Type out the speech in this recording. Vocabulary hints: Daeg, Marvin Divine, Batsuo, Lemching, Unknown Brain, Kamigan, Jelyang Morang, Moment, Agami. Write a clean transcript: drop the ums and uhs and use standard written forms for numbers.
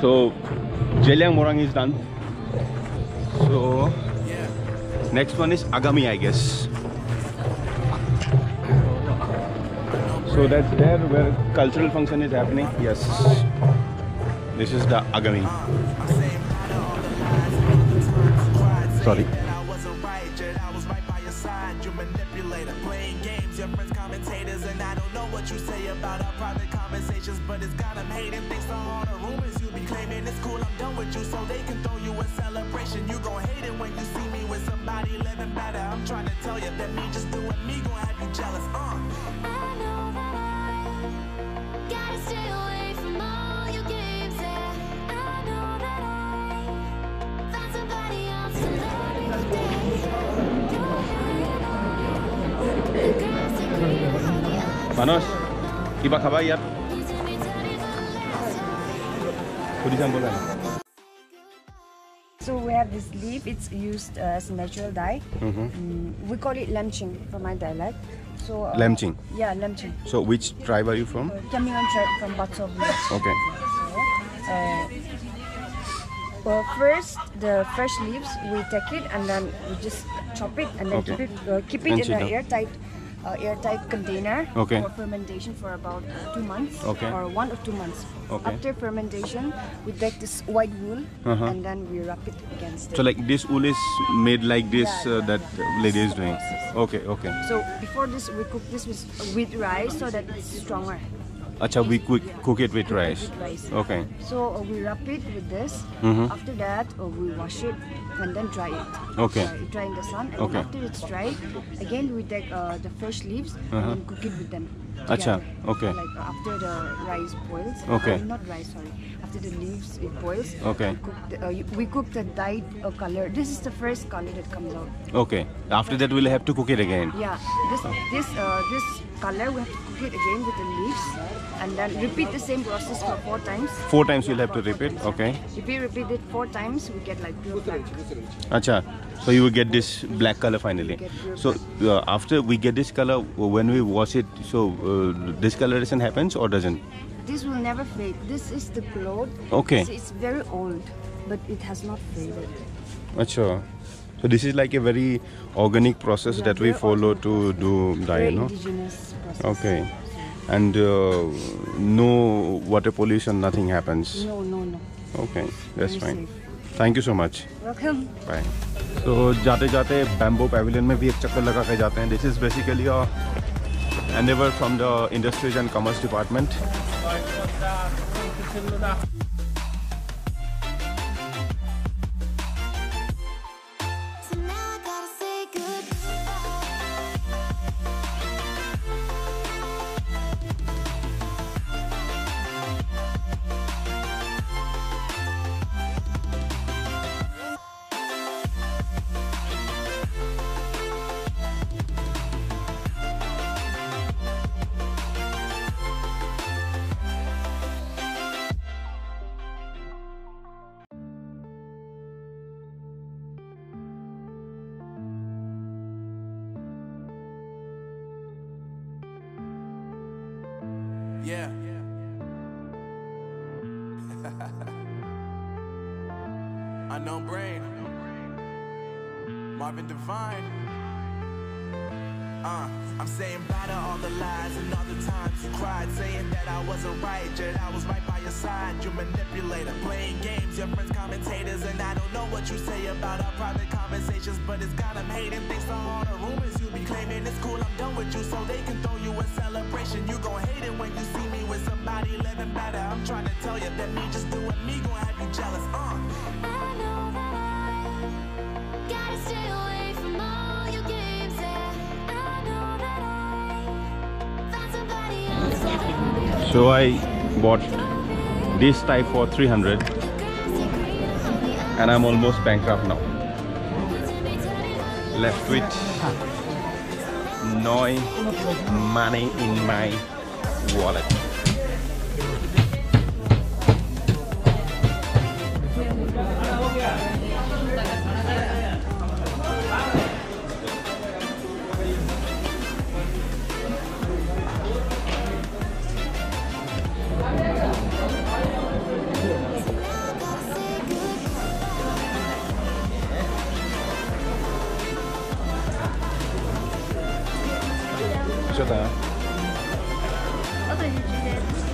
So Jelyang Morang is done. So yeah. Next one is Agami, I guess. So that's there where cultural function is happening. Yes. This is the Agami. Sorry. You say about our private conversations, but it's got them hating. Thanks to all the rumors you be claiming. It's cool, I'm done with you, so they can throw you a celebration. You gon' hate it when you see me with somebody living better. I'm trying to tell you that me just doing me gon' have you jealous, I know that I gotta stay away from all your games, yeah. I know that I found somebody else to love me today. You're hanging on, the girls are Manos, iba kabayat. So we have this leaf, it's used as a natural dye. We call it Lemching from my dialect. So Lemching? Yeah, Lemching. So which tribe are you from? Kamigan tribe from Batsuo. Okay. So, well, first the fresh leaves, we take it and then we just chop it and then okay. keep it in the airtight. Airtight container okay. for fermentation for about 2 months okay. or 1 or 2 months. Okay. After fermentation, we take this white wool and then we wrap it against it. So like this wool is made like this that lady is doing. Okay, okay. So before this, we cook this with rice so that it's stronger. Acha, we cook it with rice. Okay. So we wrap it with this. After that, we wash it. And then dry it. Okay. Dry in the sun, and okay. after it's dry, again we take the fresh leaves and cook it with them. Acha. Okay. Like after the rice boils. Okay. Not rice, sorry. After the leaves it boils. Okay. We cook the dyed color. This is the first color that comes out. Okay. After that we'll have to cook it again. Yeah. This color we have to cook it again with the leaves, and then repeat the same process for 4 times. 4 times you'll have to repeat. Okay. If we repeat it 4 times, we get like pure black. Acha. So you will get this black color finally. So after we get this color, when we wash it, so discoloration happens or doesn't? This will never fade. This is the cloth. Okay. It's very old, but it has not faded. Acha. So this is like a very organic process that we follow to do dye, no? Indigenous process. Okay. And no water pollution, nothing happens. No, no, no. Okay, that's fine. Thank you so much. Welcome. Bye. So जाते जाते bamboo pavilion में भी एक चक्कर लगा के जाते हैं. This is basically a endeavor from the Industries and Commerce Department. Yeah. Unknown Brain. Marvin Divine. I'm saying bye to all the lies and all the times you cried, saying that I wasn't right, yet I was right by your side. You manipulator, playing games, your friends commentators, and I don't know what you say about our private conversations, but it's got them hating. Thanks to all the rumors you be claiming. It's cool, I'm done with you, so they can throw you a celebration. You gon' hate it when you see me with somebody living better. I'm trying to tell you that me just doing me gon' have you jealous, I know that I gotta stay away from all your games, yeah. I know that I found somebody else. So I bought this type for 300 and I'm almost bankrupt now. Left with no money in my wallet. What's your time? What time did you get?